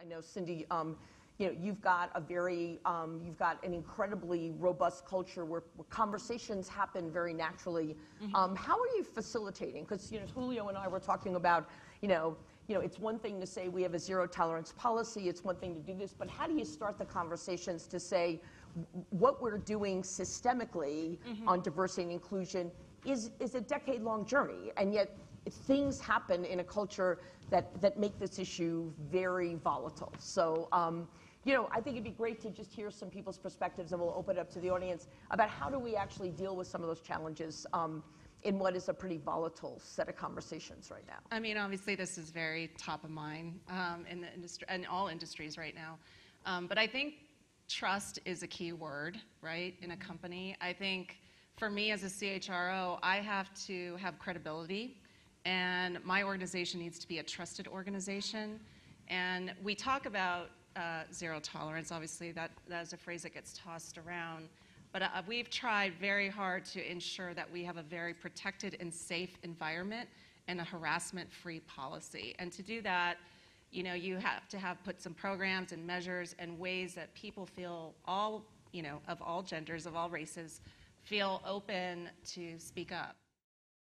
I know, Cindy, you've got a very, you've got an incredibly robust culture where conversations happen very naturally. Mm-hmm. How are you facilitating? Because, Julio and I were talking about, it's one thing to say we have a zero tolerance policy, it's one thing to do this, but how do you start the conversations to say what we're doing systemically mm-hmm. on diversity and inclusion is a decade-long journey, and yet things happen in a culture that make this issue very volatile. So, I think it'd be great to just hear some people's perspectives, and we'll open it up to the audience about how do we actually deal with some of those challenges in what is a pretty volatile set of conversations right now. I mean, obviously this is very top of mind in the industry and all industries right now. But I think trust is a key word, right, in a company. I think for me as a CHRO, I have to have credibility. And my organization needs to be a trusted organization. And we talk about zero tolerance, obviously, that is a phrase that gets tossed around. But we've tried very hard to ensure that we have a very protected and safe environment and a harassment-free policy. And to do that, you have to have put some programs and measures and ways that people feel all, of all genders, of all races, feel open to speak up.